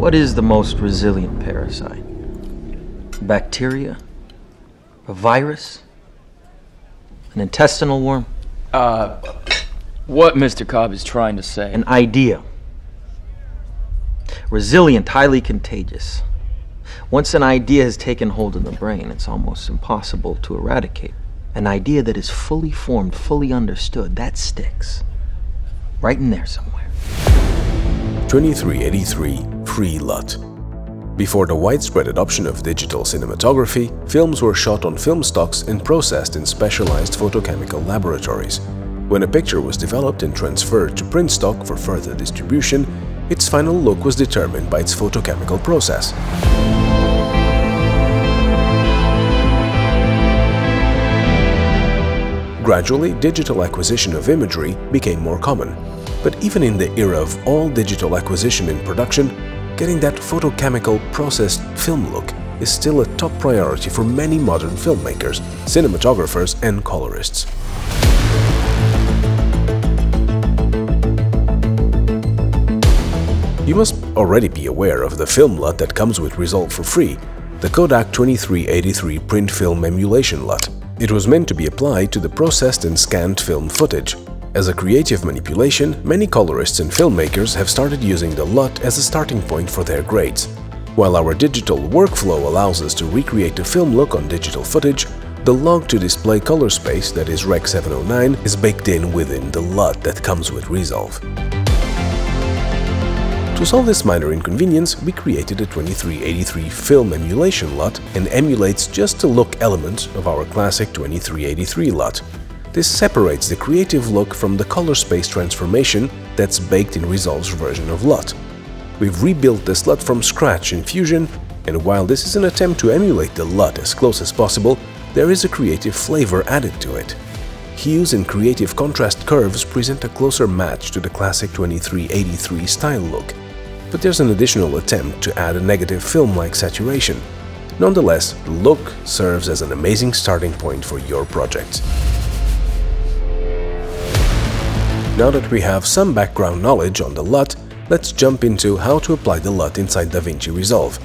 What is the most resilient parasite? Bacteria? A virus? An intestinal worm? What Mr. Cobb is trying to say? An idea. Resilient, highly contagious. Once an idea has taken hold in the brain, it's almost impossible to eradicate. An idea that is fully formed, fully understood, that sticks. Right in there somewhere. 2383 pre-LUT. Before the widespread adoption of digital cinematography, films were shot on film stocks and processed in specialized photochemical laboratories. When a picture was developed and transferred to print stock for further distribution, its final look was determined by its photochemical process. Gradually, digital acquisition of imagery became more common. But even in the era of all digital acquisition in production, getting that photochemical processed film look is still a top priority for many modern filmmakers, cinematographers, and colorists. You must already be aware of the film LUT that comes with Resolve for free, the Kodak 2383 print film emulation LUT. It was meant to be applied to the processed and scanned film footage. As a creative manipulation, many colorists and filmmakers have started using the LUT as a starting point for their grades. While our digital workflow allows us to recreate the film look on digital footage, the log-to-display color space, that is Rec. 709, is baked in within the LUT that comes with Resolve. To solve this minor inconvenience, we created a 2383 film emulation LUT and emulates just the look element of our classic 2383 LUT. This separates the creative look from the color space transformation that's baked in Resolve's version of LUT. We've rebuilt this LUT from scratch in Fusion, and while this is an attempt to emulate the LUT as close as possible, there is a creative flavor added to it. Hues and creative contrast curves present a closer match to the classic 2383 style look. But there's an additional attempt to add a negative film-like saturation. Nonetheless, the look serves as an amazing starting point for your project. Now that we have some background knowledge on the LUT, let's jump into how to apply the LUT inside DaVinci Resolve.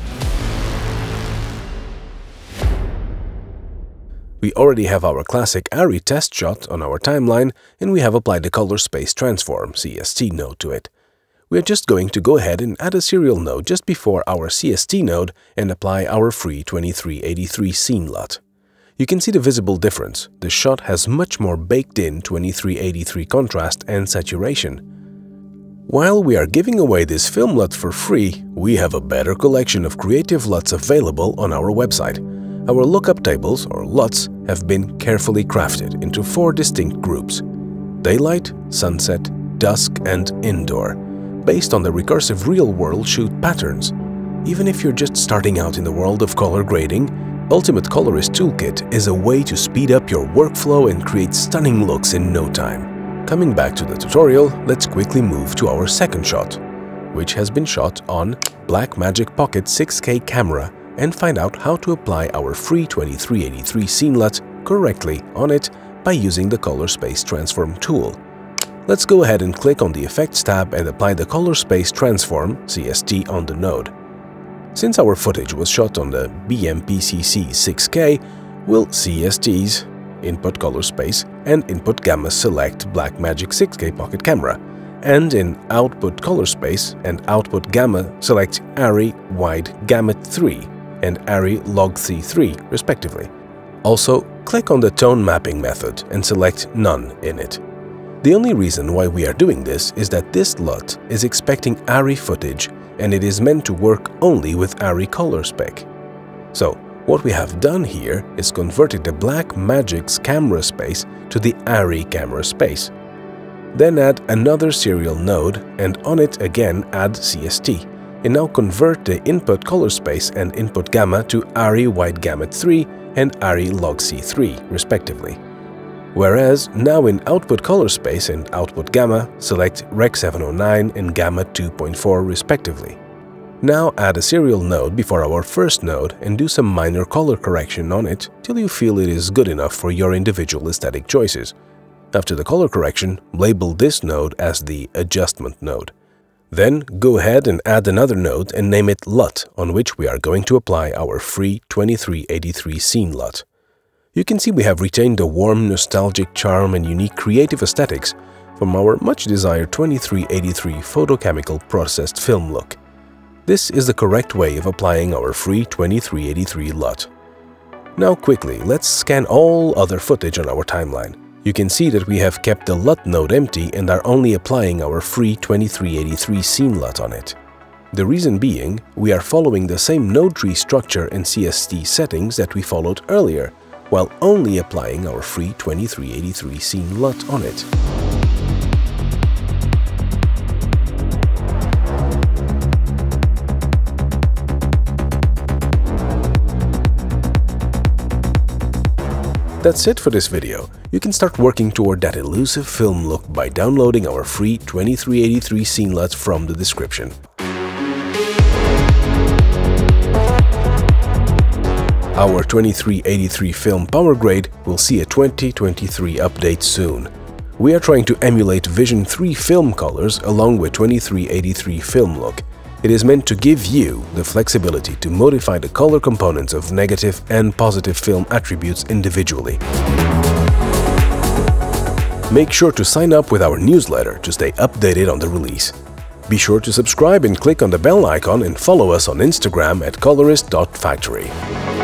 We already have our classic ARRI test shot on our timeline, and we have applied the Color Space Transform (CST) node to it. We are just going to go ahead and add a serial node just before our CST node and apply our free 2383 scene LUT. You can see the visible difference. The shot has much more baked-in 2383 contrast and saturation. While we are giving away this film LUT for free, we have a better collection of creative LUTs available on our website. Our lookup tables, or LUTs, have been carefully crafted into 4 distinct groups: Daylight, Sunset, Dusk, and Indoor, based on the recursive real-world shoot patterns. Even if you're just starting out in the world of color grading, Ultimate Colorist Toolkit is a way to speed up your workflow and create stunning looks in no time. Coming back to the tutorial, let's quickly move to our second shot, which has been shot on Blackmagic Pocket 6K camera, and find out how to apply our free 2383 scene LUT correctly on it by using the Color Space Transform tool. Let's go ahead and click on the Effects tab and apply the Color Space Transform (CST) on the node. Since our footage was shot on the BMPCC 6K, we'll CST's input color space and input gamma select Blackmagic 6K pocket camera, and in output color space and output gamma select ARRI Wide Gamut 3 and ARRI Log C3 respectively. Also, click on the tone mapping method and select none in it. The only reason why we are doing this is that this LUT is expecting ARRI footage, and it is meant to work only with ARRI color spec. So, what we have done here is converted the Blackmagic's camera space to the ARRI camera space. Then add another serial node, and on it again add CST, and now convert the input color space and input gamma to ARRI Wide Gamut 3 and ARRI Log C3 respectively. Whereas, now in output color space and output gamma, select Rec. 709 and gamma 2.4 respectively. Now add a serial node before our first node and do some minor color correction on it till you feel it is good enough for your individual aesthetic choices. After the color correction, label this node as the adjustment node. Then go ahead and add another node and name it LUT, on which we are going to apply our free 2383 scene LUT. You can see we have retained the warm, nostalgic charm and unique creative aesthetics from our much-desired 2383 photochemical processed film look. This is the correct way of applying our free 2383 LUT. Now quickly, let's scan all other footage on our timeline. You can see that we have kept the LUT node empty and are only applying our free 2383 scene LUT on it. The reason being, we are following the same node tree structure and CST settings that we followed earlier, while only applying our free 2383 scene LUT on it. That's it for this video. You can start working toward that elusive film look by downloading our free 2383 scene LUT from the description. Our 2383 film power grade will see a 2023 update soon. We are trying to emulate Vision 3 film colors along with 2383 film look. It is meant to give you the flexibility to modify the color components of negative and positive film attributes individually. Make sure to sign up with our newsletter to stay updated on the release. Be sure to subscribe and click on the bell icon and follow us on Instagram at colorist.factory.